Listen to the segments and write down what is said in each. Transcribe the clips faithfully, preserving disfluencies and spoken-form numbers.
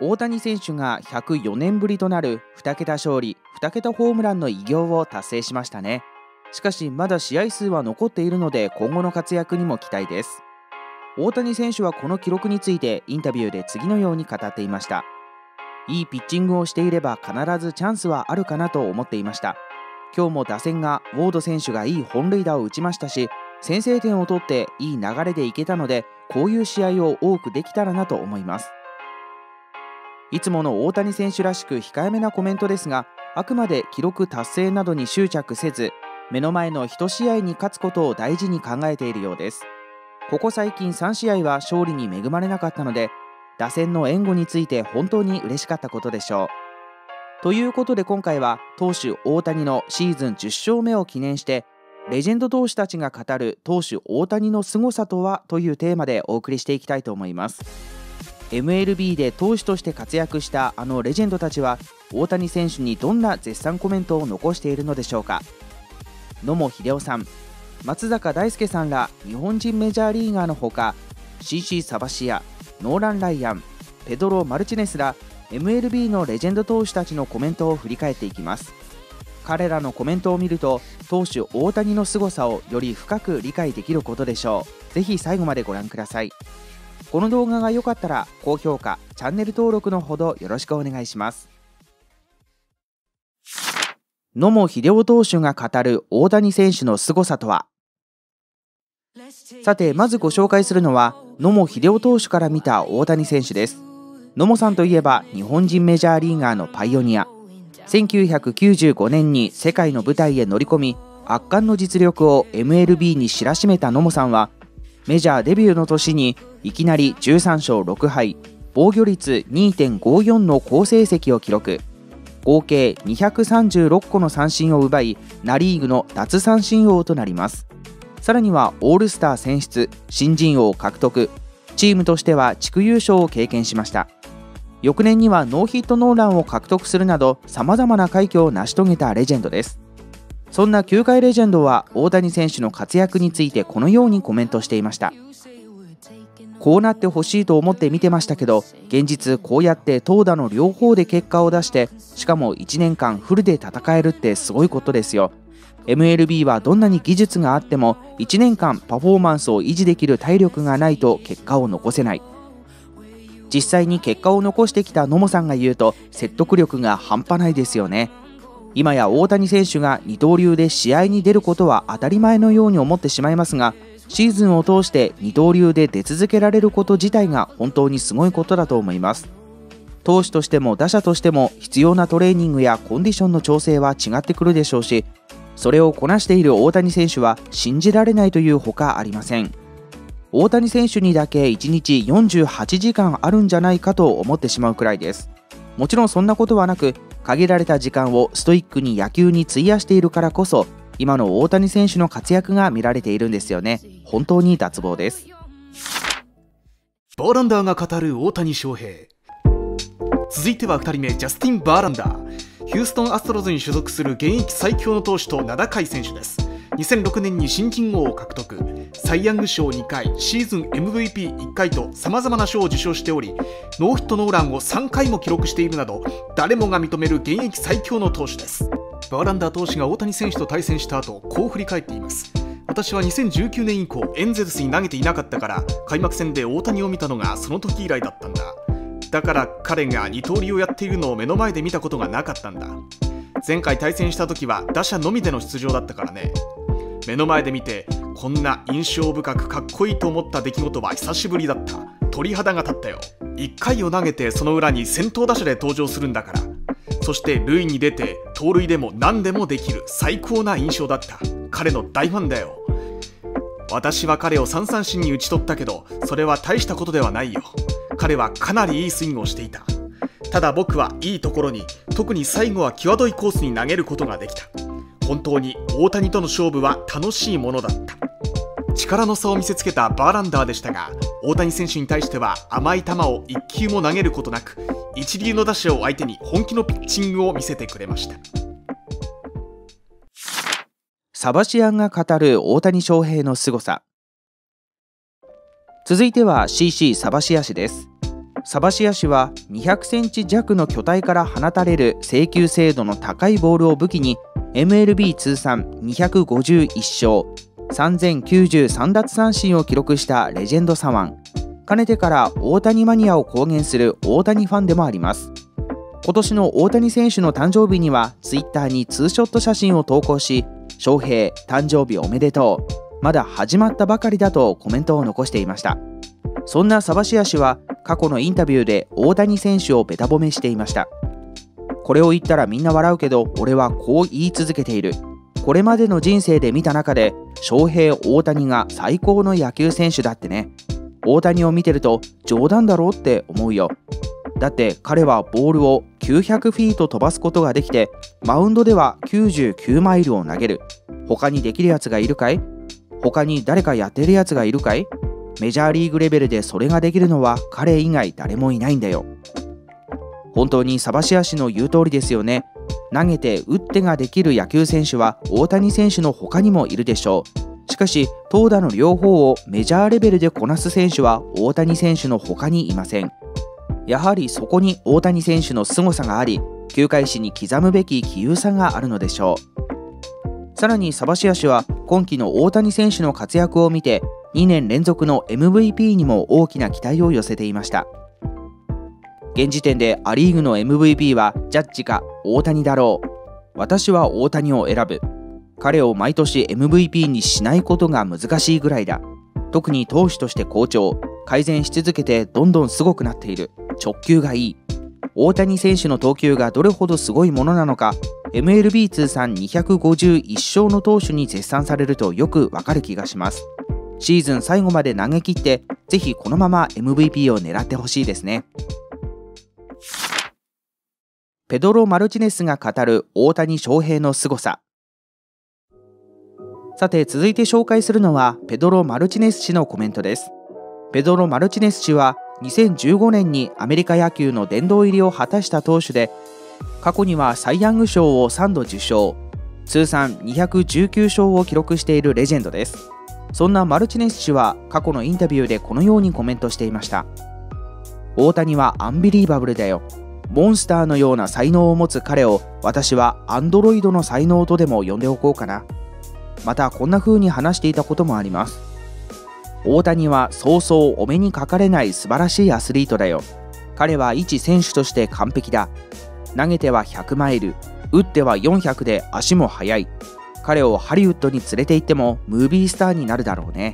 大谷選手がひゃくよねんぶりとなるふたけた勝利、ふたけたホームランの偉業を達成しましたね。しかしまだ試合数は残っているので、今後の活躍にも期待です。大谷選手はこの記録についてインタビューで次のように語っていました。いいピッチングをしていれば必ずチャンスはあるかなと思っていました。今日も打線がウォード選手がいい本塁打を打ちましたし、先制点を取っていい流れでいけたので、こういう試合を多くできたらなと思います。いつもの大谷選手らしく控えめなコメントですが、あくまで記録達成などに執着せず、目の前の一試合に勝つことを大事に考えているようです。ここ最近さん試合は勝利に恵まれなかったので、打線の援護について本当に嬉しかったことでしょう。ということで今回は投手大谷のシーズンじゅっしょうめを記念して、レジェンド投手たちが語る投手大谷の凄さとはというテーマでお送りしていきたいと思います。エムエルビー で投手として活躍したあのレジェンドたちは、大谷選手にどんな絶賛コメントを残しているのでしょうか。野茂英雄さん、松坂大輔さんら日本人メジャーリーガーのほか、 シーシー サバシア、ノーラン・ライアン、ペドロ・マルチネスら エムエルビー のレジェンド投手たちのコメントを振り返っていきます。彼らのコメントを見ると、投手大谷の凄さをより深く理解できることでしょう。ぜひ最後までご覧ください。この動画が良かったら高評価、チャンネル登録のほどよろしくお願いします。野茂英雄投手が語る大谷選手の凄さとは。さてまずご紹介するのは野茂英雄投手から見た大谷選手です。野茂さんといえば日本人メジャーリーガーのパイオニア。せんきゅうひゃくきゅうじゅうごねんに世界の舞台へ乗り込み、圧巻の実力を エムエルビー に知らしめた野茂さんは、メジャーデビューの年にいきなりじゅうさんしょうろくはい、防御率 にてんごよん の好成績を記録。合計にひゃくさんじゅうろっこの三振を奪い、ナ・リーグの奪三振王となります。さらにはオールスター選出、新人王獲得、チームとしては地区優勝を経験しました。翌年にはノーヒットノーランを獲得するなど、さまざまな快挙を成し遂げたレジェンドです。そんな球界レジェンドは大谷選手の活躍についてこのようにコメントしていました。こうなってほしいと思って見てましたけど、現実こうやって投打の両方で結果を出して、しかもいちねんかんフルで戦えるってすごいことですよ。 エムエルビー はどんなに技術があってもいちねんかんパフォーマンスを維持できる体力がないと結果を残せない。実際に結果を残してきた野茂さんが言うと、説得力が半端ないですよね。今や大谷選手が二刀流で試合に出ることは当たり前のように思ってしまいますが、シーズンを通して二刀流で出続けられること自体が本当にすごいことだと思います。投手としても打者としても必要なトレーニングやコンディションの調整は違ってくるでしょうし、それをこなしている大谷選手は信じられないというほかありません。大谷選手にだけいちにちよんじゅうはちじかんあるんじゃないかと思ってしまうくらいです。もちろんそんなことはなく、限られた時間をストイックに野球に費やしているからこそ、今の大谷選手の活躍が見られているんですよね。本当に脱帽です。バーランダーが語る大谷翔平。続いてはふたりめ、ジャスティン・バーランダー。ヒューストン・アストロズに所属する現役最強の投手と名高い選手です。にせんろくねんに新人王を獲得、サイ・ヤング賞にかい、シーズン エムブイピーいっかいとさまざまな賞を受賞しており、ノーヒットノーランをさんかいも記録しているなど、誰もが認める現役最強の投手です。バーランダー投手が大谷選手と対戦した後、こう振り返っています。私はにせんじゅうきゅうねん以降エンゼルスに投げていなかったから、開幕戦で大谷を見たのがその時以来だったんだ。だから彼が二刀流をやっているのを目の前で見たことがなかったんだ。前回対戦した時は打者のみでの出場だったからね。目の前で見てこんな印象深くかっこいいと思った出来事は久しぶりだった。鳥肌が立ったよ。いっかいを投げてその裏に先頭打者で登場するんだから、そして塁に出て盗塁でも何でもできる最高な印象だった。彼の大ファンだよ。私は彼を三三振に打ち取ったけど、それは大したことではないよ。彼はかなりいいスイングをしていた。ただ僕はいいところに、特に最後は際どいコースに投げることができた。本当に大谷との勝負は楽しいものだった。力の差を見せつけたバーランダーでしたが、大谷選手に対しては甘い球を一球も投げることなく、一流の打者を相手に本気のピッチングを見せてくれました。サバシアンが語る大谷翔平の凄さ。続いては シーシー サバシア氏です。サバシア氏はにひゃくセンチ弱の巨体から放たれる制球精度の高いボールを武器に エムエルビー 通算にひゃくごじゅういっしょうさんぜんきゅうじゅうさんだつさんしんを記録したレジェンド左腕。かねてから大谷マニアを公言する大谷ファンでもあります。今年の大谷選手の誕生日にはツイッターにツーショット写真を投稿し、翔平誕生日おめでとう、まだ始まったばかりだとコメントを残していました。そんなサバシア氏は過去のインタビューで大谷選手をべた褒めしていました。これを言ったらみんな笑うけど、俺はこう言い続けている。これまでの人生で見た中で翔平大谷が最高の野球選手だってね。大谷を見てると冗談だろうって思うよ。だって彼はボールをきゅうひゃくフィート飛ばすことができて、マウンドではきゅうじゅうきゅうマイルを投げる。他にできるやつがいるかい？他に誰かやってるやつがいるかい？メジャーリーグレベルでそれができるのは彼以外誰もいないんだよ。本当にサバシア氏の言う通りですよね。投げて打ってができる野球選手は大谷選手の他にもいるでしょう。しかし投打の両方をメジャーレベルでこなす選手は大谷選手の他にいません。やはりそこに大谷選手の凄さがあり、球界史に刻むべき奇遇さがあるのでしょう。さらにサバシア氏は今季の大谷選手の活躍を見て、にねんれんぞくの エムブイピー にも大きな期待を寄せていました。現時点でア・リーグの エムブイピー はジャッジか大谷だろう。私は大谷を選ぶ。彼を毎年 エムブイピー にしないことが難しいぐらいだ。特に投手として好調、改善し続けてどんどんすごくなっている。直球がいい。大谷選手の投球がどれほどすごいものなのか、 エムエルビー 通算にひゃくごじゅういっしょうの投手に絶賛されるとよくわかる気がします。シーズン最後まで投げ切って、ぜひこのまま エムブイピー を狙ってほしいですね。ペドロ・マルティネスが語る大谷翔平の凄さ。さて続いて紹介するのはペドロ・マルティネス氏のコメントです。ペドロ・マルティネス氏はにせんじゅうごねんにアメリカ野球の殿堂入りを果たした投手で、過去にはサイ・ヤング賞をさんど受賞、通算にひゃくじゅうきゅうしょうを記録しているレジェンドです。そんなマルティネス氏は過去のインタビューでこのようにコメントしていました。大谷はアンビリーバブルだよ。モンスターのような才能を持つ彼を、私はアンドロイドの才能とでも呼んでおこうかな。またこんな風に話していたこともあります。大谷はそうそうお目にかかれない素晴らしいアスリートだよ。彼は一選手として完璧だ。投げてはひゃくマイル、打ってはよんひゃくで足も速い。彼をハリウッドに連れて行ってもムービースターになるだろうね。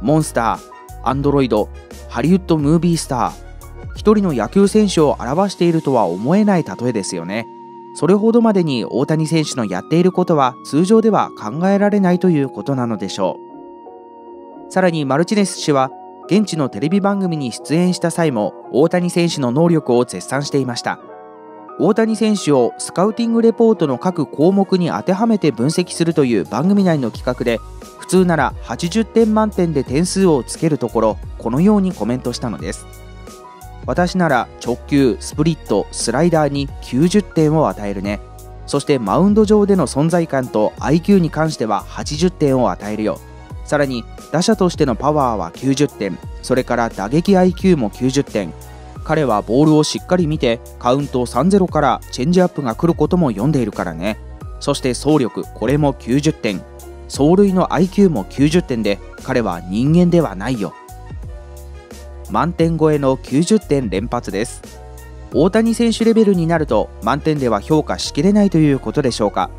モンスター、アンドロイド、ハリウッドムービースター、一人の野球選手を表しているとは思えない例えですよね。それほどまでに大谷選手のやっていることは通常では考えられないということなのでしょう。さらにマルティネス氏は現地のテレビ番組に出演した際も大谷選手の能力を絶賛していました。大谷選手をスカウティングレポートの各項目に当てはめて分析するという番組内の企画で、普通ならはちじゅってんまんてんで点数をつけるところ、このようにコメントしたのです。私なら直球、スプリット、スライダーにきゅうじゅってんを与えるね。そしてマウンド上での存在感と アイキュー に関してははちじゅってんを与えるよ。さらに打者としてのパワーはきゅうじゅってん、それから打撃 アイキュー もきゅうじゅってん。彼はボールをしっかり見て、カウント さんたいゼロ からチェンジアップが来ることも読んでいるからね。そして走力、これもきゅうじゅってん、走塁の アイキュー もきゅうじゅってんで、彼は人間ではないよ。満点超えのきゅうじゅってん連発です。大谷選手レベルになると満点では評価しきれないということでしょうか。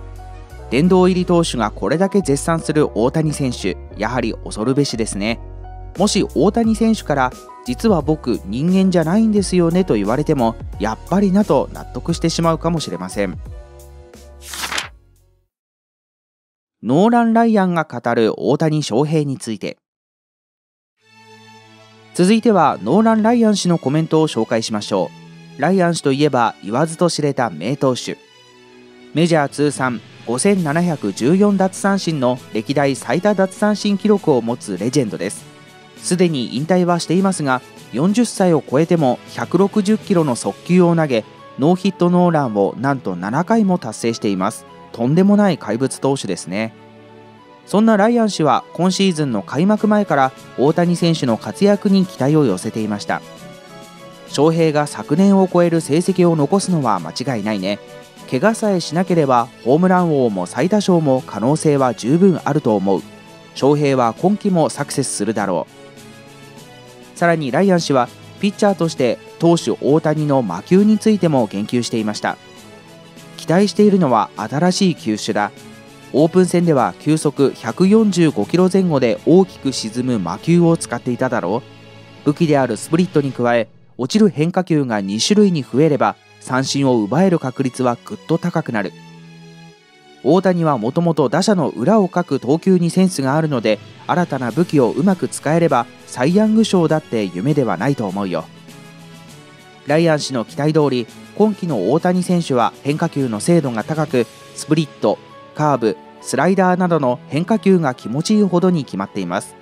殿堂入り投手がこれだけ絶賛する大谷選手、やはり恐るべしですね。もし大谷選手から実は僕人間じゃないんですよねと言われても、やっぱりなと納得してしまうかもしれません。ノーラン・ライアンが語る大谷翔平について。続いてはノーラン・ライアン氏のコメントを紹介しましょう。ライアン氏といえば言わずと知れた名投手。メジャー通算ごせんななひゃくじゅうよんだつさんしんの歴代最多奪三振記録を持つレジェンドです。すでに引退はしていますが、よんじゅっさいを超えてもひゃくろくじゅっキロの速球を投げ、ノーヒットノーランをなんとななかいも達成しています。とんでもない怪物投手ですね。そんなライアン氏は今シーズンの開幕前から大谷選手の活躍に期待を寄せていました。翔平が昨年を超える成績を残すのは間違いないね。怪我さえしなければホームラン王も最多勝も可能性は十分あると思う。翔平は今季もサクセスするだろう。さらにライアン氏はピッチャーとして投手大谷の魔球についても言及していました。期待しているのは新しい球種だ。オープン戦では球速ひゃくよんじゅうごキロ前後で大きく沈む魔球を使っていただろう。武器であるスプリットに加え落ちる変化球がにしゅるいに増えれば三振を奪える確率はぐっと高くなる。大谷はもともと打者の裏をかく投球にセンスがあるので、新たな武器をうまく使えればサイ・ヤング賞だって夢ではないと思うよ。ライアン氏の期待通り、今季の大谷選手は変化球の精度が高く、スプリット、カーブ、スライダーなどの変化球が気持ちいいほどに決まっています。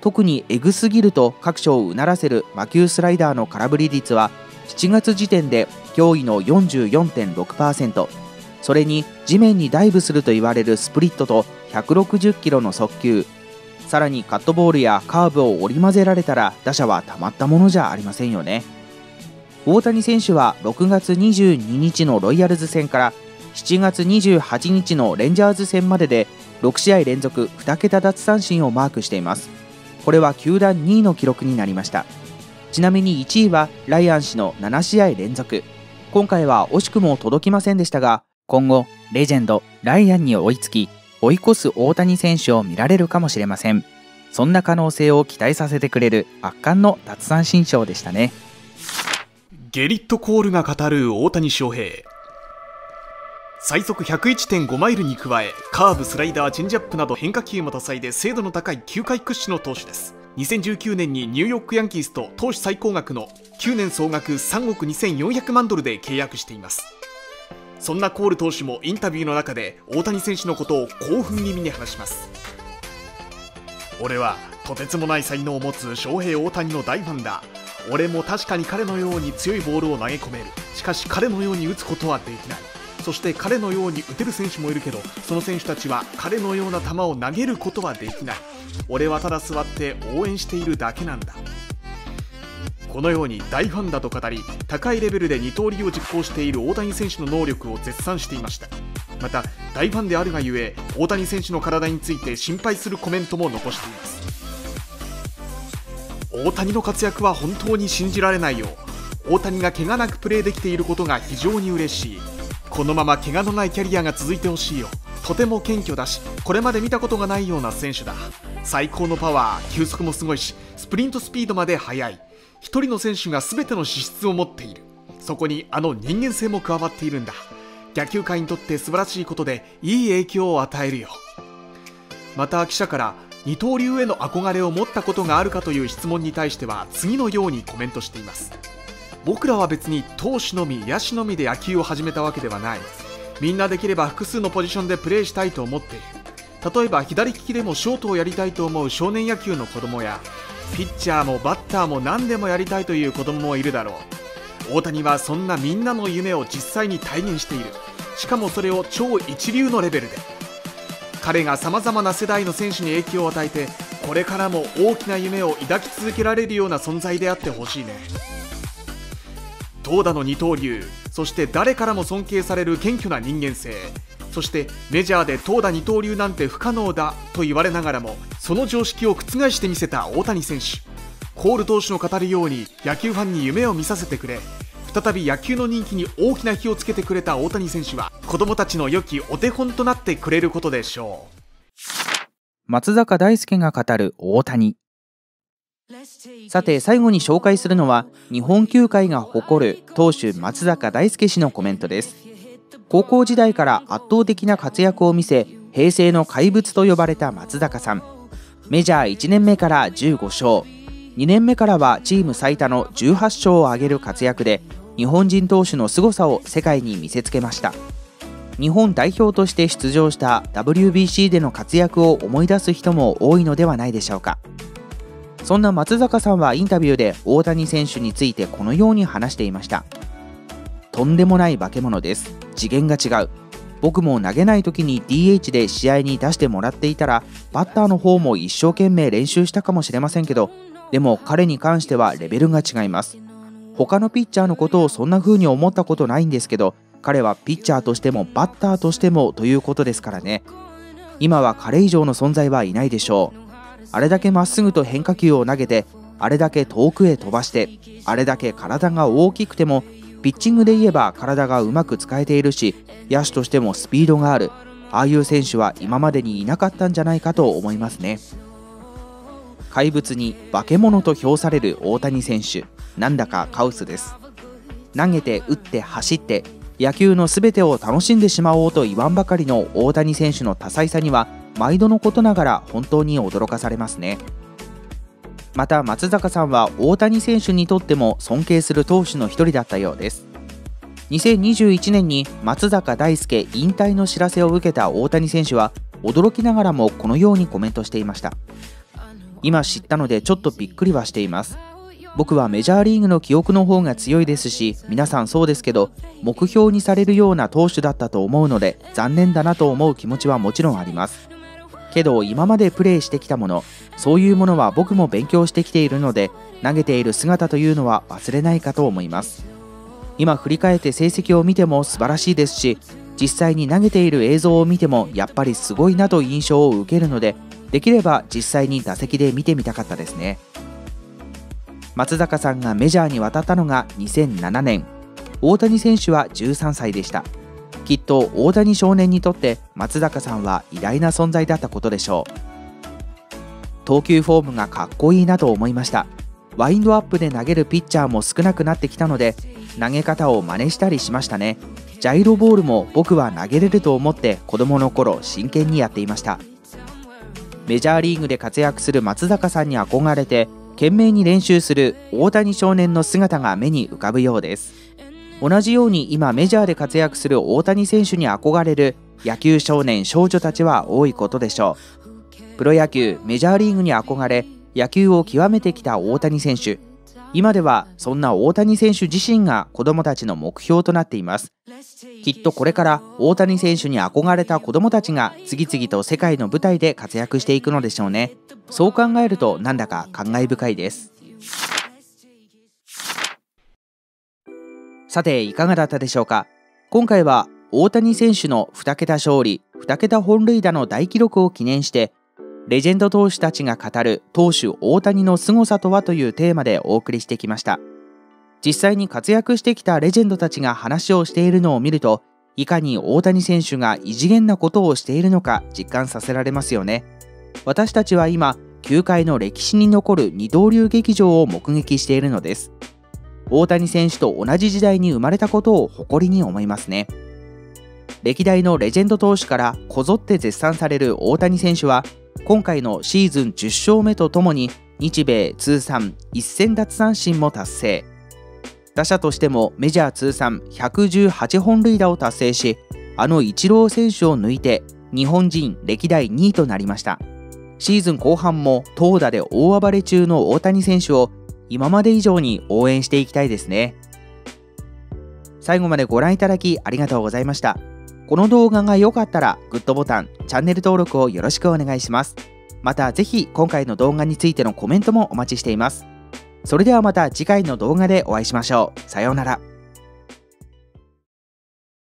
特にエグすぎると各所をうならせる魔球スライダーの空振り率はしちがつ時点で驚異の よんじゅうよんてんろくパーセント、 それに地面にダイブすると言われるスプリットとひゃくろくじゅっキロの速球、さらにカットボールやカーブを織り交ぜられたら打者はたまったものじゃありませんよね。大谷選手はろくがつにじゅうににちのロイヤルズ戦からしちがつにじゅうはちにちのレンジャーズ戦まででろくしあい連続にけた奪三振をマークしています。これは球団にいの記録になりました。ちなみにいちいはライアン氏のななしあい連続。今回は惜しくも届きませんでしたが、今後レジェンドライアンに追いつき追い越す大谷選手を見られるかもしれません。そんな可能性を期待させてくれる圧巻の奪三振賞でしたね。ゲリット・コールが語る大谷翔平、最速 ひゃくいってんご マイルに加え、カーブ、スライダー、チェンジアップなど変化球も多彩で精度の高い球界屈指の投手です。にせんじゅうきゅうねんにニューヨークヤンキースと投手最高額のきゅうねん総額さんおくにせんよんひゃくまんドルで契約しています。そんなコール投手もインタビューの中で大谷選手のことを興奮気味に話します。俺はとてつもない才能を持つ翔平大谷の大ファンだ。俺も確かに彼のように強いボールを投げ込める。しかし彼のように打つことはできない。そして彼のように打てる選手もいるけど、その選手たちは彼のような球を投げることはできない。俺はただ座って応援しているだけなんだ。このように大ファンだと語り、高いレベルで二刀流を実行している大谷選手の能力を絶賛していました。また大ファンであるがゆえ、大谷選手の体について心配するコメントも残しています。大谷の活躍は本当に信じられないよ。大谷が怪我なくプレーできていることが非常に嬉しい。このまま怪我のないキャリアが続いてほしいよ。とても謙虚だし、これまで見たことがないような選手だ。最高のパワー、球速もすごいし、スプリントスピードまで速い。一人の選手が全ての資質を持っている。そこにあの人間性も加わっているんだ。野球界にとって素晴らしいことで、いい影響を与えるよ。また記者から二刀流への憧れを持ったことがあるかという質問に対しては、次のようにコメントしています。僕らは別に投手のみ野手のみで野球を始めたわけではない。みんなできれば複数のポジションでプレーしたいと思っている。例えば左利きでもショートをやりたいと思う少年野球の子供や、ピッチャーもバッターも何でもやりたいという子供もいるだろう。大谷はそんなみんなの夢を実際に体現している。しかもそれを超一流のレベルで。彼がさまざまな世代の選手に影響を与えて、これからも大きな夢を抱き続けられるような存在であってほしいね。投打の二刀流、そして誰からも尊敬される謙虚な人間性、そしてメジャーで投打二刀流なんて不可能だと言われながらも、その常識を覆してみせた大谷選手。コール投手の語るように野球ファンに夢を見させてくれ、再び野球の人気に大きな火をつけてくれた大谷選手は、子供たちの良きお手本となってくれることでしょう。松坂大輔が語る大谷。さて最後に紹介するのは、日本球界が誇る投手松坂大輔氏のコメントです。高校時代から圧倒的な活躍を見せ、平成の怪物と呼ばれた松坂さん、メジャーいちねんめからじゅうごしょう、にねんめからはチーム最多のじゅうはっしょうを挙げる活躍で、日本人投手の凄さを世界に見せつけました。日本代表として出場した ダブリュービーシー での活躍を思い出す人も多いのではないでしょうか。そんな松坂さんはインタビューで大谷選手についてこのように話していました。とんでもない化け物です。次元が違う。僕も投げない時に ディーエイチ で試合に出してもらっていたら、バッターの方も一生懸命練習したかもしれませんけど、でも彼に関してはレベルが違います。他のピッチャーのことをそんな風に思ったことないんですけど、彼はピッチャーとしてもバッターとしてもということですからね。今は彼以上の存在はいないでしょう。あれだけまっすぐと変化球を投げて、あれだけ遠くへ飛ばして、あれだけ体が大きくても、ピッチングで言えば体がうまく使えているし、野手としてもスピードがある。ああいう選手は今までにいなかったんじゃないかと思いますね。怪物に化け物と評される大谷選手、なんだかカオスです。投げて打って走って、野球のすべてを楽しんでしまおうと言わんばかりの大谷選手の多彩さには、毎度のことながら本当に驚かされますね。また松坂さんは大谷選手にとっても尊敬する投手の一人だったようです。にせんにじゅういちねんに松坂大輔引退の知らせを受けた大谷選手は驚きながらもこのようにコメントしていました。今知ったのでちょっとびっくりはしています。僕はメジャーリーグの記憶の方が強いですし、皆さんそうですけど、目標にされるような投手だったと思うので残念だなと思う気持ちはもちろんあります。けど今までプレーしてきたもの、そういうものは僕も勉強してきているので、投げている姿というのは忘れないかと思います。今振り返って成績を見ても素晴らしいですし、実際に投げている映像を見てもやっぱりすごいなと印象を受けるので、できれば実際に打席で見てみたかったですね。松坂さんがメジャーに渡ったのがにせんななねん、大谷選手はじゅうさんさいでした。きっと大谷少年にとって松坂さんは偉大な存在だったことでしょう。投球フォームがかっこいいなと思いました。ワインドアップで投げるピッチャーも少なくなってきたので、投げ方を真似したりしましたね。ジャイロボールも僕は投げれると思って子供の頃真剣にやっていました。メジャーリーグで活躍する松坂さんに憧れて、懸命に練習する大谷少年の姿が目に浮かぶようです。同じように今メジャーで活躍する大谷選手に憧れる野球少年少女たちは多いことでしょう。プロ野球メジャーリーグに憧れ野球を極めてきた大谷選手、今ではそんな大谷選手自身が子どもたちの目標となっています。きっとこれから大谷選手に憧れた子どもたちが次々と世界の舞台で活躍していくのでしょうね。そう考えるとなんだか感慨深いです。さていかがだったでしょうか。今回は大谷選手のにけた勝利、にけた本塁打の大記録を記念して、レジェンド投手たちが語る投手大谷の凄さとはというテーマでお送りしてきました。実際に活躍してきたレジェンドたちが話をしているのを見ると、いかに大谷選手が異次元なことをしているのか実感させられますよね。私たちは今、球界の歴史に残る二刀流劇場を目撃しているのです。大谷選手と同じ時代に生まれたことを誇りに思いますね。歴代のレジェンド投手からこぞって絶賛される大谷選手は、今回のシーズンじゅっしょうめとともに日米通算せんだつさんしんも達成。打者としてもメジャー通算ひゃくじゅうはちほんるいだを達成し、あのイチロー選手を抜いて日本人歴代にいとなりました。シーズン後半も投打で大暴れ中の大谷選手を今まで以上に応援していきたいですね。最後までご覧いただきありがとうございました。この動画が良かったらグッドボタン、チャンネル登録をよろしくお願いします。またぜひ今回の動画についてのコメントもお待ちしています。それではまた次回の動画でお会いしましょう。さようなら。